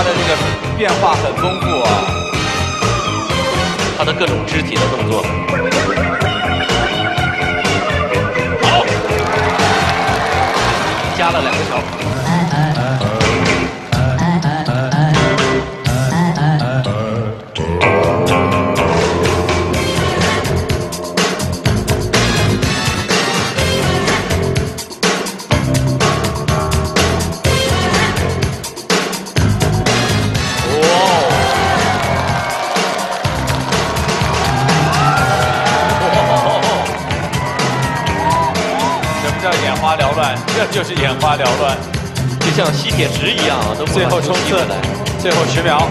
它的这个变化很丰富啊，它的各种肢体的动作。好，加了2个小鼓。 这就是眼花缭乱，就像吸铁石一样啊！都最后冲刺，最后10秒。